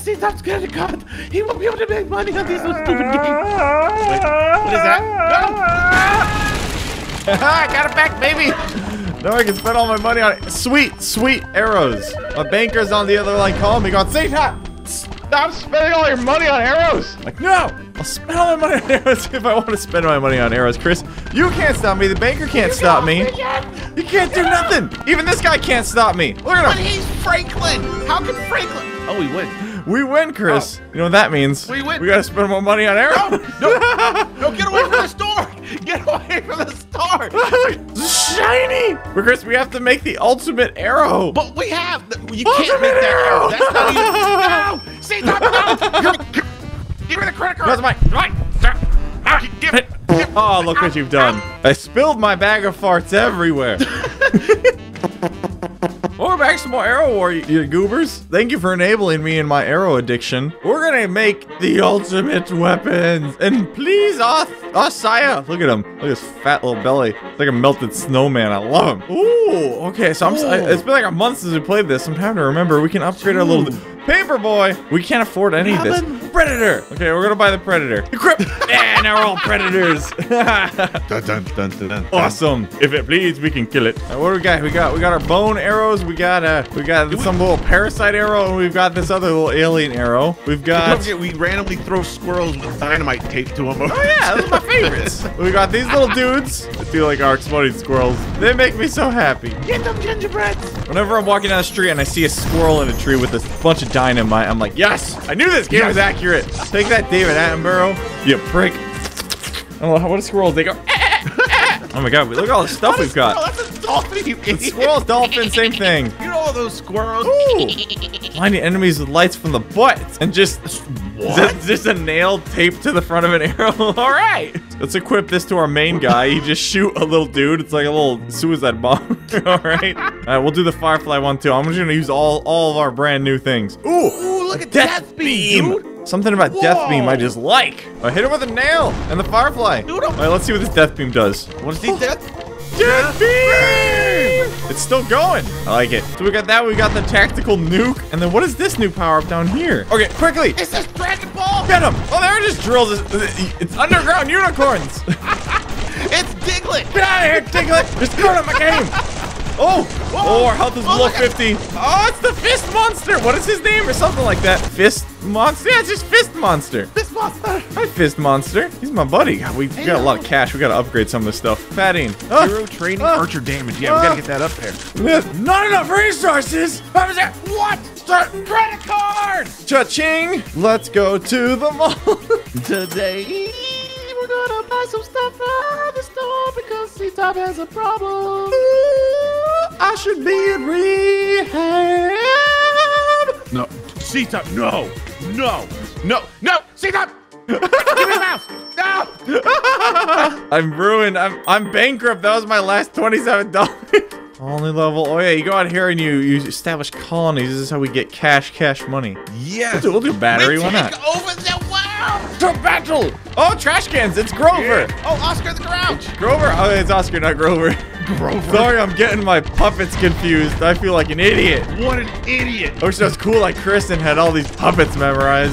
Ctop's credit card. He won't be able to make money on these little stupid games. Wait, what is that? Oh. I got it back, baby. Now I can spend all my money on it. Sweet, sweet arrows. My banker's on the other line calling me, going, Ctop, stop spending all your money on arrows. I'm like, no, I'll spend all my money on arrows if I want to spend my money on arrows, Chris. You can't stop me. The banker can't stop me. You can't do nothing. Even this guy can't stop me. Look at him. But he's Franklin. How can Franklin? Oh, we win. We win, Chris. Oh. You know what that means? We win. We gotta spend more money on arrows. No, no, no, get away from the store. Get away from the store. Shiny. But Chris, we have to make the ultimate arrow. But we have. You can't make that arrow. That's not even. No. See, stop. No. Give me the credit card. That's mine. Right. Give it. Oh, look what you've done. I spilled my bag of farts everywhere. We're back to more arrow war, you goobers. Thank you for enabling me in my arrow addiction. We're gonna make the ultimate weapons. And please, Asaya. Look at him. Look at his fat little belly. It's like a melted snowman. I love him. Ooh, okay, so it's been like a month since we played this. I'm trying to remember. We can upgrade our little Paperboy. We can't afford any of this. Predator. Okay, we're gonna buy the Predator. Yeah, now we're all predators. Dun, dun, dun, dun, dun. Awesome. If it bleeds, we can kill it. Now, what do we got? We got our bone arrows. We got some little parasite arrow, and we've got this other little alien arrow. We've got. Don't forget, we randomly throw squirrels with dynamite taped to them. Oh yeah, those are my favorites. We got these little dudes. I feel like our exploding squirrels. They make me so happy. Get them gingerbreads. Whenever I'm walking down the street and I see a squirrel in a tree with a bunch of dynamite, I'm like, yes, I knew this game was accurate. Take that, David Attenborough, you prick. Oh, what a squirrel. They go, oh my god, look at all the stuff we've got. That's a dolphin, you idiot. Squirrels, dolphins, same thing. You know all those squirrels. Ooh. Blinding enemies with lights from the butt. And just a nail taped to the front of an arrow. All right. Let's equip this to our main guy. You just shoot a little dude. It's like a little suicide bomb. All right. All right, we'll do the Firefly one, too. I'm just going to use all of our brand new things. Ooh, look at Death Beam, dude. Something about Death Beam I just like. I hit him with a nail and the Firefly. Dude, all right, let's see what this Death Beam does. What is this? Death Beam! It's still going. I like it. So we got that. We got the tactical nuke. And then what is this new power-up down here? Okay, quickly. It's this Dragon Ball. Venom. Oh, there it just drills. It's underground unicorns. It's Diglett. Get out of here, Diglett. Just screwing up my game. Oh! Oh, our health is below 50. Oh, it's the Fist Monster. What is his name or something like that? Fist Monster? Yeah, it's just Fist Monster. Fist Monster. Hi, Fist Monster. He's my buddy. We got a lot of cash. We got to upgrade some of this stuff. Fatting. Zero training, archer damage. Yeah, we got to get that up there. Not enough resources. What was that? What? Credit card. Cha-ching. Let's go to the mall today. We're going to buy some stuff from the store because Ctop has a problem. I should be in rehab. No, Ctop, no, no, no, no, Ctop. Give me the mouse. No. I'm ruined. I'm bankrupt. That was my last $27. Only level. Oh yeah, you go out here and you establish colonies. This is how we get cash money. Yes. We'll do battery. Why not? Over the world. To battle. Oh, trash cans. It's Grover. Yeah. Oh, Oscar the Grouch. Grover. Oh, it's Oscar, not Grover. Grover. Sorry, I'm getting my puppets confused. I feel like an idiot. What an idiot. I wish I was cool like Chris and had all these puppets memorized.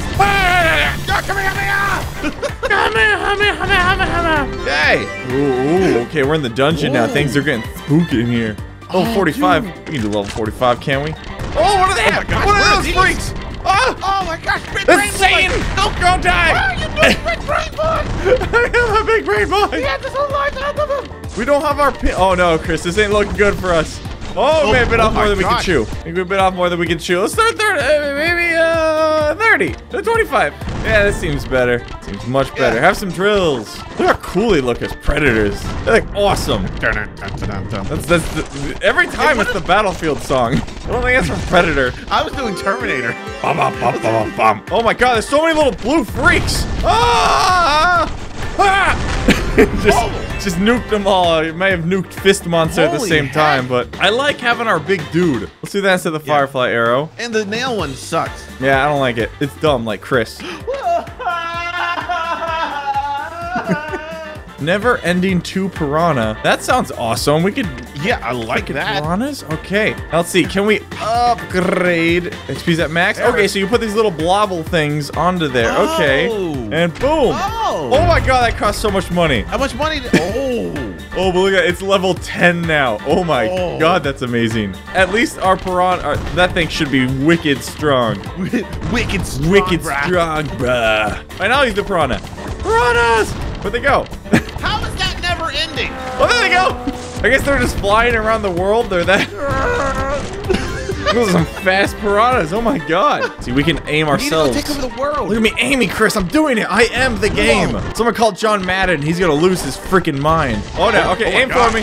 Hey. Ooh, okay, we're in the dungeon now. Things are getting spooky in here. Oh, 45. Dude. We can do level 45, can't we? Oh, what are they? What are those freaks? Oh my gosh, Big Brain Boy! Don't go die! Why are you doing Big Brain Boy? I am a Big Brain Boy! Yeah, there's a lot of them! We don't have our pin. Oh no, Chris, this ain't looking good for us. Oh, we bit off more than we can chew. I think we bit off more than we can chew. Let's start 30, maybe 30 to 25. Yeah, this seems better. Seems much better. Yeah. Have some drills. Look how cool they look as predators. They're like awesome. That's every time it's the Battlefield song. I don't think that's from Predator. I was doing Terminator. Bum, bum, bum, bum, bum. Oh my god, there's so many little blue freaks. Ah! Ah! just nuked them all. I may have nuked Fist Monster at the same time, but I like having our big dude. Let's do that instead of the Firefly arrow. And the nail one sucks. Yeah, I don't like it. It's dumb, like Chris. Never ending two piranha. That sounds awesome. We could Yeah, I like that. Piranhas? Okay. Now, let's see. Can we upgrade XP's at max? Okay, so you put these little blobble things onto there. Oh. Okay. And boom. Oh. Oh my god, that cost so much money. How much money? Oh, but look at it. It's level 10 now. Oh my god, that's amazing. At least our piranha, that thing should be wicked strong. Wicked strong, wicked bruh. Strong, bruh. And I'll use the piranha. Piranhas! Where'd they go? How is that never ending? Oh, there they go. I guess they're just flying around the world. They're that. Those are some fast piranhas. Oh my god. See, we can aim ourselves. We need to go take over the world. Look at me aiming, Chris. I'm doing it. I am the game. Whoa. Someone called John Madden. He's going to lose his freaking mind. Oh no. Okay, aim for me.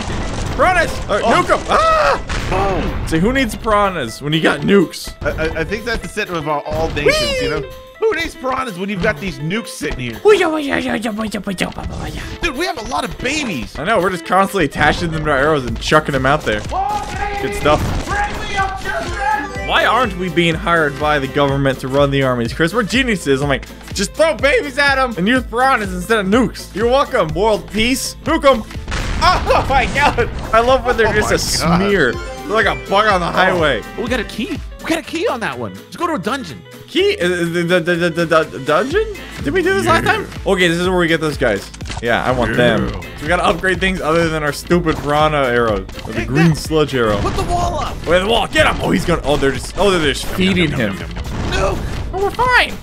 Piranhas. Nuke them. Ah! Oh. See, who needs piranhas when you got nukes? I think that's it with all nations, whee! You know? Who needs piranhas when you've got these nukes sitting here? Dude, we have a lot of babies. I know, we're just constantly attaching them to our arrows and chucking them out there. Good stuff. Why aren't we being hired by the government to run the armies, Chris? We're geniuses. I'm like, just throw babies at them and use piranhas instead of nukes. You're welcome, world peace. Nuke them. Oh my god. I love when they're just a smear. They're like a bug on the highway. Oh, we got a key. We got a key on that one. Let's go to a dungeon. Key? The dungeon? Did we do this last time? Okay, this is where we get those guys. Yeah, I want them. So we gotta upgrade things other than our stupid piranha arrows. Or the green sludge arrow. Put the wall up. Wait, the wall. Get him. Oh, he's gonna. Oh, they're just feeding him. No. Oh, we're fine.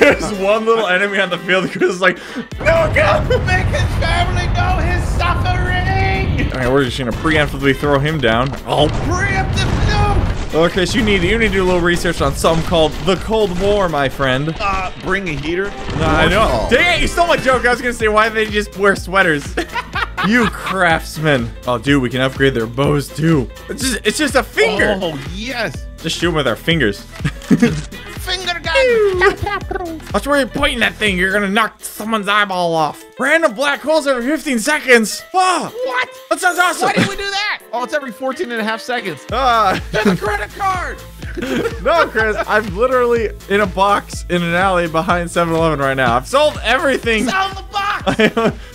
There's one little enemy on the field because it's like, no, God, make his family know his suffering. All right, we're just gonna preemptively throw him down. Oh, preemptively. Oh, Chris, you need to do a little research on something called the Cold War, my friend. Bring a heater? No, I know. Dang it, you stole my joke. I was gonna say, why they just wear sweaters? You craftsman. Oh, dude, we can upgrade their bows too. It's just a finger. Oh yes. Just shoot them with our fingers. Finger gun. That's where you're pointing that thing. You're gonna knock someone's eyeball off. Random black holes every 15 seconds. Oh, what? That sounds awesome. Why did we do that? Oh, it's every 14 and a half seconds. That's a credit card. No, Chris, I'm literally in a box in an alley behind 7-Eleven right now. I've sold everything. Sell the box.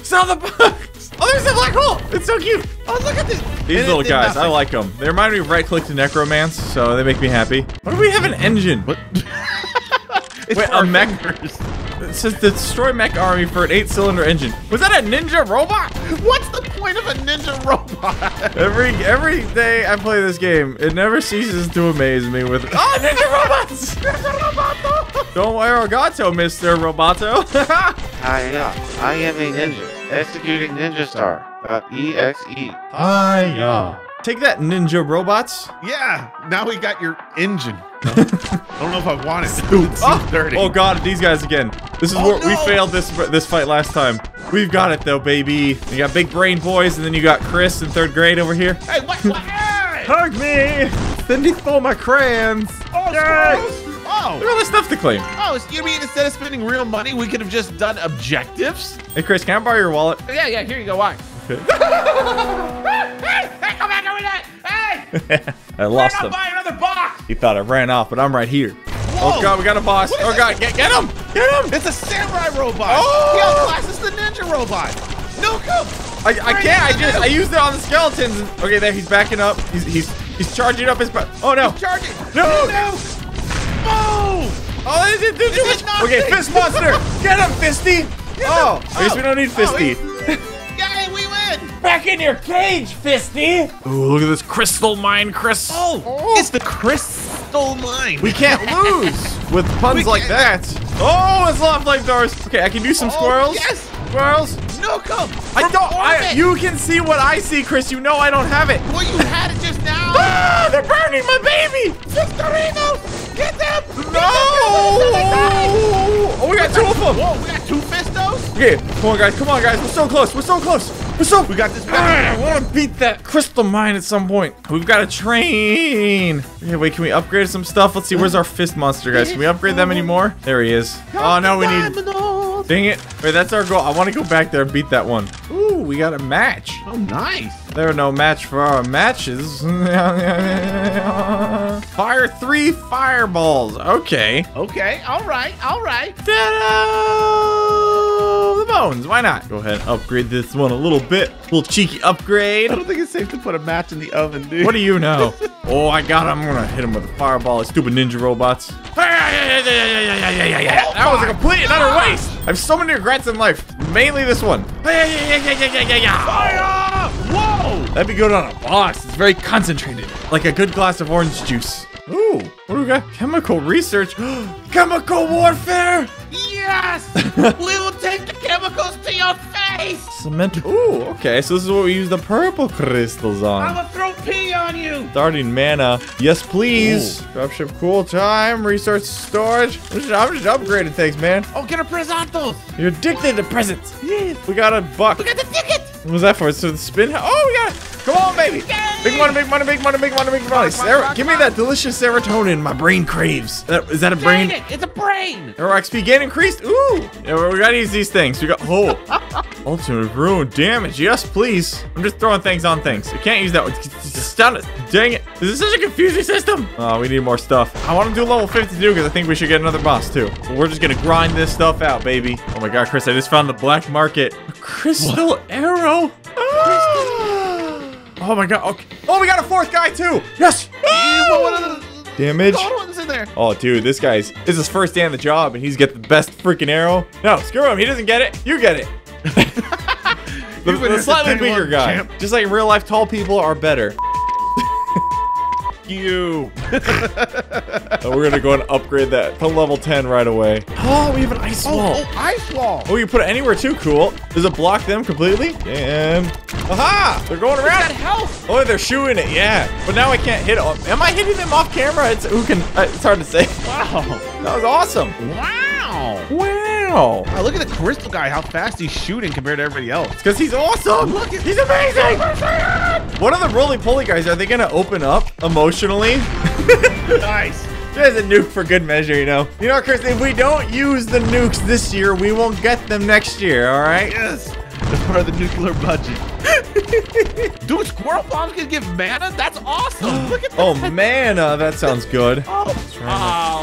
Sell the box. Oh, there's a black hole. It's so cute. Oh, look at this. These little guys, I like them. They remind me of right-click to necromance, so they make me happy. Why do we have an engine? What? Wait, a mech? It says destroy mech army for an 8-cylinder engine. Was that a ninja robot? What's the point of a ninja robot? Every day I play this game, it never ceases to amaze me with ninja robots! Ninja roboto! Don't worry, Gato, Mr. Roboto. Hiya, I am a ninja, executing ninja star. EXE. Hiya. Take that, ninja robots. Yeah, now we got your engine. I don't know if I want it. Oh god, these guys again. This is where we failed this fight last time. We've got it though, baby. You got big brain boys, and then you got Chris in 3rd grade over here. Hey, what? Hey! Hug me! Cindy for my crayons. Oh, yes. Oh. There's all this stuff to claim. Oh, so you mean instead of spending real money, we could have just done objectives? Hey, Chris, can I borrow your wallet? Yeah, here you go. Why? Hey, come back over there! Hey! I lost him. Buy another box! He thought I ran off, but I'm right here. Whoa. Oh god, we got a boss. Oh god, get him! Get him! It's a samurai robot! Oh! He outclasses the ninja robot! Nuke him! I can't, I used it on the skeletons. Okay, there, he's backing up. He's charging up his... Oh no! He's charging! No! Oh! Oh, this is too much! Okay, fist monster! Get him, Fisty! Get him. I guess we don't need Fisty. Back in your cage, Fisty! Ooh, look at this crystal mine, Chris. Oh, it's the crystal mine. We can't lose with puns like that. Oh, it's a lot of life doors. Okay, I can do some squirrels. Yes! Squirrels. No, come. You can see what I see, Chris. You know I don't have it. Well, you had it just now. Ah, they're burning my baby. Fistorino, get them. No. Oh, we got 2 of them. Whoa, we got 2 Fistos? Okay, come on, guys. We're so close. What's up? We got this. I want to beat that crystal mine at some point. We've got a train. Okay, wait, can we upgrade some stuff? Let's see. Where's our fist monster, guys? Can we upgrade them anymore? There he is. Oh, no, we need... Dang it. Wait, that's our goal. I want to go back there and beat that one. Ooh, we got a match. Oh, nice. There are no match for our matches. Fire 3 fireballs. Okay. All right. Ta-da! bones. Why not? Go ahead and upgrade this one a little bit. Little cheeky upgrade. I don't think it's safe to put a match in the oven, dude. What do you know? Oh, I got him. I'm going to hit him with a fireball. Stupid ninja robots. That was a complete and utter waste. I have so many regrets in life. Mainly this one. Fire! Whoa! That'd be good on a boss. It's very concentrated. Like a good glass of orange juice. Ooh, what do we got? Chemical research. Chemical warfare! Yes! We will take the chemicals to your face! Cement. Ooh, okay, so this is what we use the purple crystals on. I'm gonna throw pee on you! Starting mana. Yes, please. Ooh. Dropship cool time. Resource storage. I'm just upgrading things, man. Oh, get a presantos! You're addicted to presents. Yes. We got a buck. We got the ticket! What was that for? So the spin. Oh, we got it! Come on, baby! Big money, big money, big money, big money, big money. Give me that delicious serotonin my brain craves. Is that a brain? Dang it, it's a brain! Our XP gain increased. Ooh! Yeah, we gotta use these things. We got ultimate ruin damage. Yes, please. I'm just throwing things on things. You can't use that one. Stun it. Dang it. This is such a confusing system. Oh, we need more stuff. I want to do level 52 because I think we should get another boss too. So we're just gonna grind this stuff out, baby. Oh my god, Chris, I just found the black market. A crystal arrow? Oh! Oh my god, okay. Oh, we got a fourth guy too! Yes! Oh! Damage. In there. Oh, dude, this guy's, this is his first day on the job and he's got the best freaking arrow. No, screw him, he doesn't get it. You get it. the slightly bigger guy. Champ. Just like real life, tall people are better. You. So we're gonna go and upgrade that to level 10 right away. Oh, we have an ice wall. Oh, ice wall. Oh, you put it anywhere too. Cool. Does it block them completely? And aha! They're going around. That health. Oh, they're shooting it. Yeah. But now I can't hit. Am I hitting them off camera? It's who can. It's hard to say. Wow. That was awesome. Wow. Wow. Wow, look at the crystal guy. How fast he's shooting compared to everybody else. Because he's awesome. Look, he's amazing. What are the roly-poly guys? Are they gonna open up emotionally? Nice. There's a nuke for good measure, you know. You know, Chris, if we don't use the nukes this year, we won't get them next year, all right? Yes. That's part of the nuclear budget. Dude, squirrel bombs can give mana? That's awesome. Look at that. Oh, mana. That sounds good. Oh,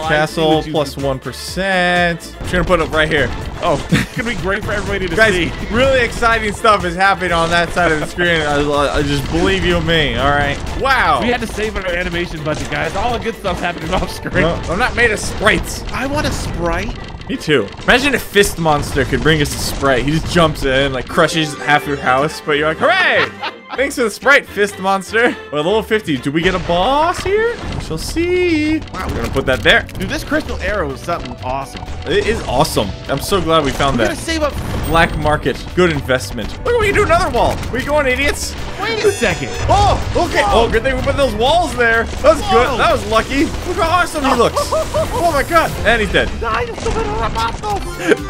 castle plus 1%. I'm just going to put it right here. Oh, it's going to be great for everybody to see. Guys, really exciting stuff is happening on that side of the screen. I just believe you and me. All right. Wow. We had to save our animation budget, guys. All the good stuff happening off screen. No, I'm not made of sprites. I want a sprite. Me too. Imagine if Fist Monster could bring us a Sprite. He just jumps in, like crushes half your house, but you're like, hooray! Thanks for the Sprite, Fist Monster. Well, level 50, do we get a boss here? We shall see. Wow, we're gonna put that there. Dude, this crystal arrow is something awesome. It is awesome. I'm so glad we found that. We're gonna save up. Black market, good investment. Look, we can do another wall. Where you going, idiots? Wait a second. Oh, okay. Whoa. Oh, good thing we put those walls there. That was good. That was lucky. Look how awesome he looks. Oh my god. And he's dead.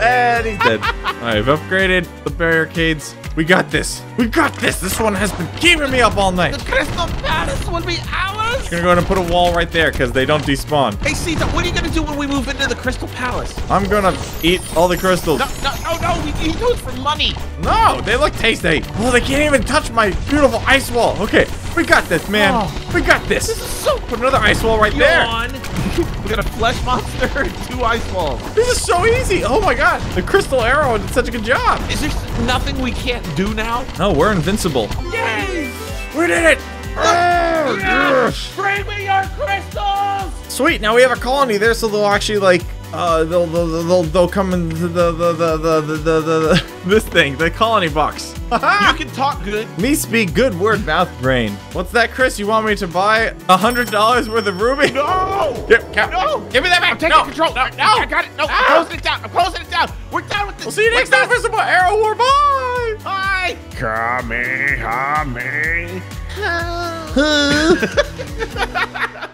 And he's dead. All right, I've upgraded the barricades. We got this. We got this. This one has been keeping me up all night. The crystal palace will be ours. I'm gonna go ahead and put a wall right there because they don't despawn. Hey, Ctop, what are you gonna do when we move into the crystal palace? I'm gonna eat all the crystals. No, you do it for money. No, they look tasty. Well, they can't even touch my beautiful ice wall. Okay, we got this, man. Oh, we got this. This is so. Put another ice wall right there. We got a flesh monster and two ice walls. This is so easy. Oh my god, the crystal arrow did such a good job. Is there nothing we can't do now? No, we're invincible. Yay! We did it. Oh, yes. Bring me your crystals. Sweet. Now we have a colony there, so they'll actually like. They'll come into this thing, the colony box. You can talk good. Me speak good word mouth brain. What's that, Chris? You want me to buy $100 worth of ruby? No! No! Give me that back! I'm taking control! No! I got it! No! I'm closing it down! I'm closing it down! We're done with this! We'll see you next time for some more Arrow War. Bye! Bye! Come here,